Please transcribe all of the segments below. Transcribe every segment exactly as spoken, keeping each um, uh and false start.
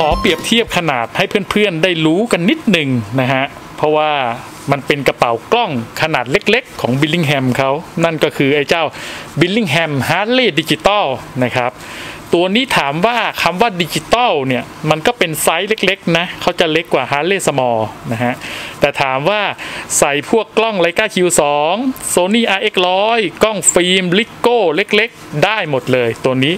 ขอเปรียบเทียบขนาดให้เพื่อนๆได้รู้กันนิดหนึ่งนะฮะเพราะว่ามันเป็นกระเป๋ากล้องขนาดเล็กๆของ Billingham เขานั่นก็คือไอ้เจ้า Billingham Hadley Digital นะครับตัวนี้ถามว่าคำว่าดิจิตอลเนี่ยมันก็เป็นไซส์เล็กๆนะเขาจะเล็กกว่า Harley Small นะฮะแต่ถามว่าใส่พวกกล้อง Leica คิว ทู Sony อาร์ เอ็กซ์ หนึ่งร้อย กล้องฟิล์ม Ricoh เล็กๆได้หมดเลยตัวนี้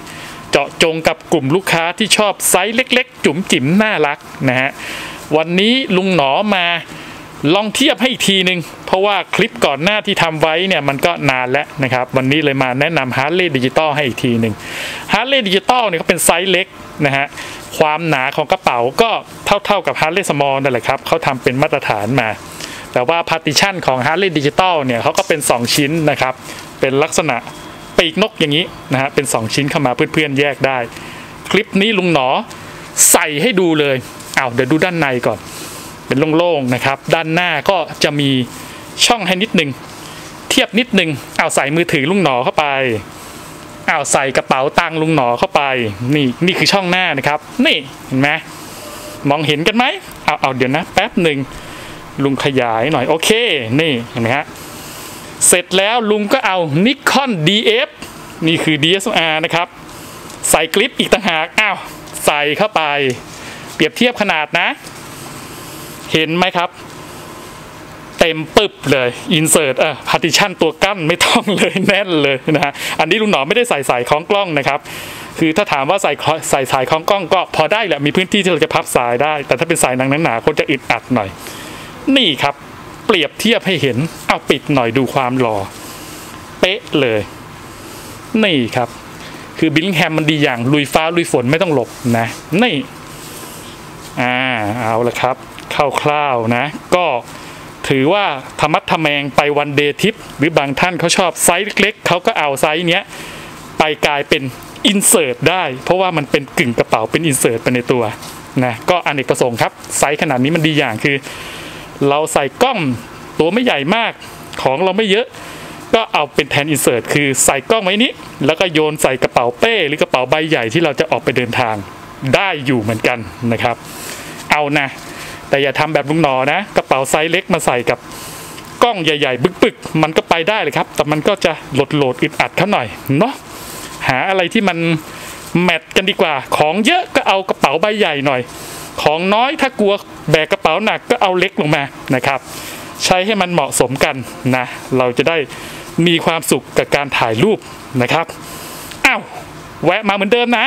เจาะจงกับกลุ่มลูกค้าที่ชอบไซส์เล็กๆจุ๋มจิ๋มน่ารักนะฮะวันนี้ลุงหนอมาลองเทียบให้อีกทีนึงเพราะว่าคลิปก่อนหน้าที่ทำไว้เนี่ยมันก็นานแล้วนะครับวันนี้เลยมาแนะนำ Harley Digital ให้อีกทีนึง Harley Digital เนี่ยเขาเป็นไซส์เล็กนะฮะความหนาของกระเป๋าก็เท่าๆกับ Harley Small นั่นแหละครับเขาทำเป็นมาตรฐานมาแต่ว่า Partition ของ Harley Digital เนี่ยเขาก็เป็นสองชิ้นนะครับเป็นลักษณะปีกนกอย่างนี้นะฮะเป็นสองชิ้นเข้ามาเพื่อนๆแยกได้คลิปนี้ลุงหนอใส่ให้ดูเลยอ้าวเดี๋ยวดูด้านในก่อนเป็นโล่งๆนะครับด้านหน้าก็จะมีช่องให้นิดนึงเทียบนิดนึงเอาใส่มือถือลุงหนอเข้าไปเอาใส่กระเป๋าตังลุงหนอเข้าไปนี่นี่คือช่องหน้านะครับนี่เห็นไหมมองเห็นกันไหมเอาเอาเดี๋ยวนะแป๊บหนึ่งลุงขยายหน่อยโอเคนี่เห็นไหมฮะเสร็จแล้วลุงก็เอานิคอน ดี เอฟ นี่คือ ดี เอส แอล อาร์ นะครับใส่คลิปอีกต่างหากอ้าวใส่เข้าไปเปรียบเทียบขนาดนะเห็นไหมครับเต็มปึ๊บเลยอินเสิร์ตอ่ะพาร์ติชันตัวกั้นไม่ต้องเลยแน่นเลยนะฮะอันนี้ลุงหนอไม่ได้ใส่สายคล้องกล้องนะครับคือถ้าถามว่าใส่ใส่สายคล้องกล้องก็พอได้แหละมีพื้นที่ที่เราจะพับสายได้แต่ถ้าเป็นสายหนังหนาๆคนจะอึดอัดหน่อยนี่ครับเปรียบเทียบให้เห็นเอาปิดหน่อยดูความหล่อเป๊ะเลยนี่ครับคือ Billingham มันดีอย่างลุยฟ้าลุยฝนไม่ต้องหลบนะนี่อ่าเอาละครับคร่าวๆนะก็ถือว่าธรรมะทะแมงไปวันเดย์ทริปหรือบางท่านเขาชอบไซส์เล็กๆเขาก็เอาไซส์เนี้ยไปกลายเป็นอินเสิร์ตได้เพราะว่ามันเป็นกึ่งกระเป๋าเป็นอินเสิร์ตไปในตัวนะก็อเนกประสงค์ครับไซส์ขนาดนี้มันดีอย่างคือเราใส่กล้องตัวไม่ใหญ่มากของเราไม่เยอะก็เอาเป็นแทนอินเสิร์ตคือใส่กล้องไว้นี้แล้วก็โยนใส่กระเป๋าเป้หรือกระเป๋าใบใหญ่ที่เราจะออกไปเดินทางได้อยู่เหมือนกันนะครับเอานะแต่อย่าทำแบบลุงหนอนะกระเป๋าไซส์เล็กมาใส่กับกล้องใหญ่ๆบึกๆมันก็ไปได้เลยครับแต่มันก็จะหลดโหลดอึดอัดเขาหน่อยเนาะหาอะไรที่มันแมทกันดีกว่าของเยอะก็เอากระเป๋าใบใหญ่หน่อยของน้อยถ้ากลัวแบกกระเป๋าหนักก็เอาเล็กลงมานะครับใช้ให้มันเหมาะสมกันนะเราจะได้มีความสุขกับการถ่ายรูปนะครับอ้าวแวะมาเหมือนเดิมนะ